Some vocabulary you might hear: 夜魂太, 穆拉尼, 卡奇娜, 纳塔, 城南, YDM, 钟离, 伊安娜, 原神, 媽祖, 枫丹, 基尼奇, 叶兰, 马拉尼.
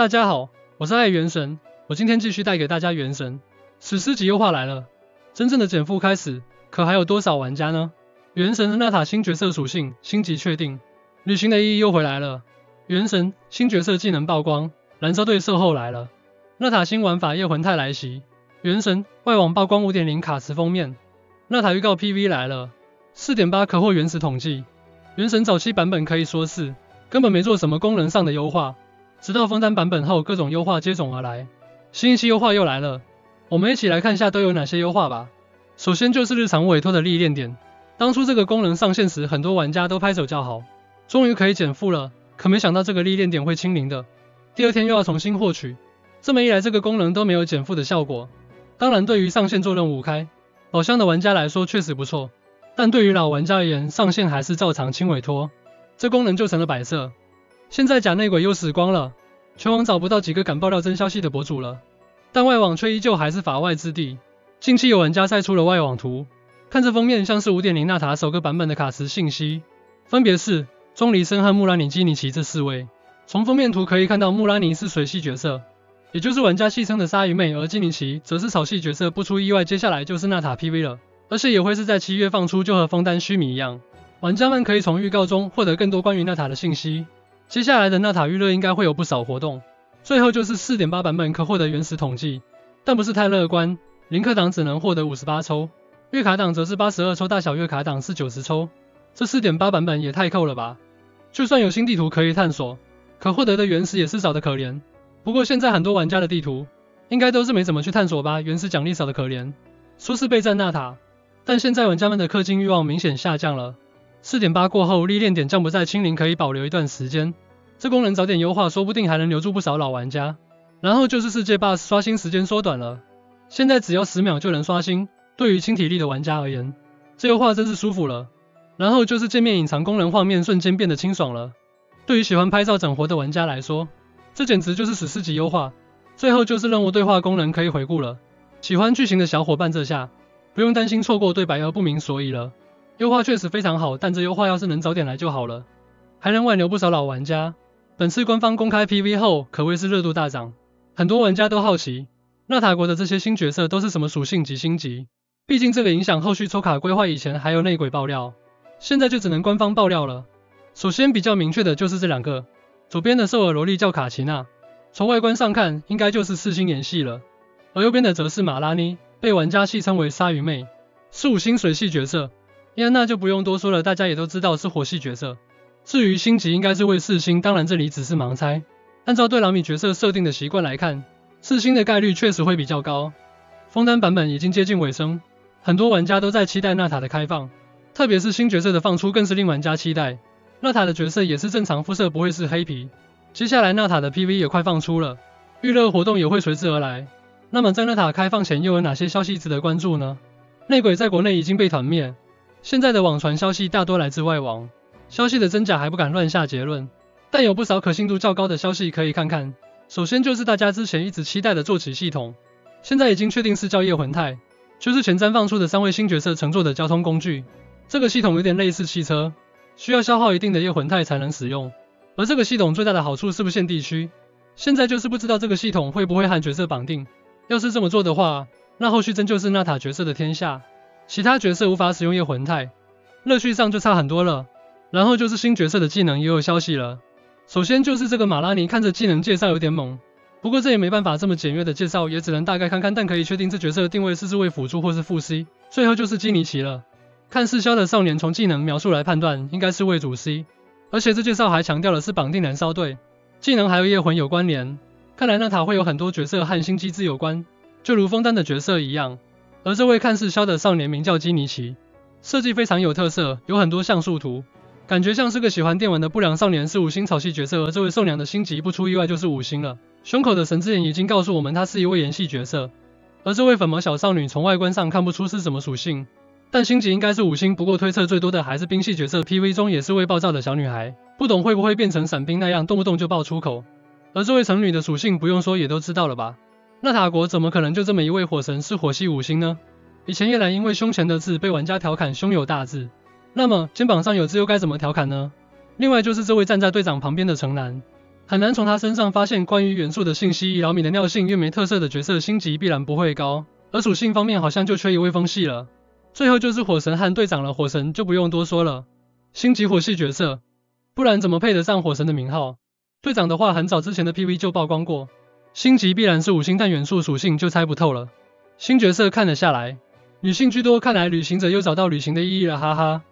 大家好，我是爱原神，我今天继续带给大家原神14级优化来了。真正的减负开始，可还有多少玩家呢？原神的纳塔新角色属性星级确定，旅行的意义又回来了。原神新角色技能曝光，燃烧队售后来了。纳塔新玩法夜魂太来袭，原神外网曝光 5.0 卡池封面，纳塔预告 PV 来了。 4.8 可获原始统计，原神早期版本可以说是根本没做什么功能上的优化，直到枫丹版本后各种优化接踵而来。新一期优化又来了，我们一起来看一下都有哪些优化吧。首先就是日常委托的历练点，当初这个功能上线时，很多玩家都拍手叫好，终于可以减负了，可没想到这个历练点会清零的，第二天又要重新获取，这么一来这个功能都没有减负的效果。当然对于上线做任务开宝箱的玩家来说确实不错。 但对于老玩家而言，上线还是照常轻委托，这功能就成了摆设。现在假内鬼又死光了，全网找不到几个敢爆料真消息的博主了，但外网却依旧还是法外之地。近期有玩家晒出了外网图，看这封面像是 5.0 纳塔首个版本的卡池信息，分别是钟离生和穆拉尼基尼奇这四位。从封面图可以看到，穆拉尼是水系角色，也就是玩家戏称的鲨鱼妹，而基尼奇则是草系角色。不出意外，接下来就是纳塔 PV 了。 而且也会是在7月放出，就和枫丹须弥一样，玩家们可以从预告中获得更多关于纳塔的信息。接下来的纳塔预热应该会有不少活动。最后就是 4.8 版本可获得原始统计，但不是太乐观，零氪党只能获得58抽，月卡党则是82抽，大小月卡党是90抽。这 4.8 版本也太扣了吧！就算有新地图可以探索，可获得的原始也是少得可怜。不过现在很多玩家的地图应该都是没怎么去探索吧，原始奖励少得可怜，说是备战纳塔。 但现在玩家们的氪金欲望明显下降了。4.8 过后，历练点降不再清零，可以保留一段时间。这功能早点优化，说不定还能留住不少老玩家。然后就是世界 BOSS 刷新时间缩短了，现在只要10秒就能刷新。对于轻体力的玩家而言，这优化真是舒服了。然后就是界面隐藏功能，画面瞬间变得清爽了。对于喜欢拍照整活的玩家来说，这简直就是史诗级优化。最后就是任务对话功能可以回顾了。喜欢剧情的小伙伴，这下 不用担心错过对白而不明所以了，优化确实非常好，但这优化要是能早点来就好了，还能挽留不少老玩家。本次官方公开 PV 后，可谓是热度大涨，很多玩家都好奇，纳塔国的这些新角色都是什么属性及星级？毕竟这个影响后续抽卡规划，以前还有内鬼爆料，现在就只能官方爆料了。首先比较明确的就是这两个，左边的兽耳萝莉叫卡奇娜，从外观上看应该就是四星岩系了，而右边的则是马拉妮， 被玩家戏称为“鲨鱼妹”，是5星水系角色。伊安娜就不用多说了，大家也都知道是火系角色。至于星级，应该是为4星，当然这里只是盲猜。按照对狼米角色设定的习惯来看，4星的概率确实会比较高。枫丹版本已经接近尾声，很多玩家都在期待纳塔的开放，特别是新角色的放出更是令玩家期待。纳塔的角色也是正常肤色，不会是黑皮。接下来纳塔的 PV 也快放出了，预热活动也会随之而来。 那么在纳塔开放前又有哪些消息值得关注呢？内鬼在国内已经被团灭，现在的网传消息大多来自外网，消息的真假还不敢乱下结论，但有不少可信度较高的消息可以看看。首先就是大家之前一直期待的坐骑系统，现在已经确定是叫夜魂太，就是前瞻放出的3位新角色乘坐的交通工具。这个系统有点类似汽车，需要消耗一定的夜魂太才能使用，而这个系统最大的好处是不限地区，现在就是不知道这个系统会不会和角色绑定。 要是这么做的话，那后续真就是纳塔角色的天下，其他角色无法使用夜魂太，乐趣上就差很多了。然后就是新角色的技能也有消息了，首先就是这个马拉尼，看着技能介绍有点猛，不过这也没办法这么简约的介绍，也只能大概看看，但可以确定这角色的定位是自卫辅助或是副 C。最后就是基尼奇了，看似消的少年，从技能描述来判断应该是为主 C， 而且这介绍还强调了是绑定燃烧队，技能还有夜魂有关联。 看来纳塔会有很多角色和新机制有关，就如枫丹的角色一样。而这位看似消的少年名叫基尼奇，设计非常有特色，有很多像素图，感觉像是个喜欢电玩的不良少年，是5星草系角色。而这位兽娘的星级不出意外就是5星了，胸口的神之眼已经告诉我们她是一位岩系角色。而这位粉毛小少女从外观上看不出是什么属性，但星级应该是5星。不过推测最多的还是冰系角色 ，PV 中也是位暴躁的小女孩，不懂会不会变成伞兵那样动不动就爆粗口。 而这位成女的属性不用说也都知道了吧？纳塔国怎么可能就这么一位火神是火系5星呢？以前叶兰因为胸前的痣被玩家调侃胸有大痣，那么肩膀上有痣又该怎么调侃呢？另外就是这位站在队长旁边的城南，很难从他身上发现关于元素的信息。以老米的尿性越没特色的角色，星级必然不会高。而属性方面好像就缺一位风系了。最后就是火神和队长了，火神就不用多说了，星级火系角色，不然怎么配得上火神的名号？队长的话很早之前的 PV 就曝光过，星级必然是五星，但元素属性就猜不透了。新角色看了下来，女性居多，看来旅行者又找到旅行的意义了，哈哈。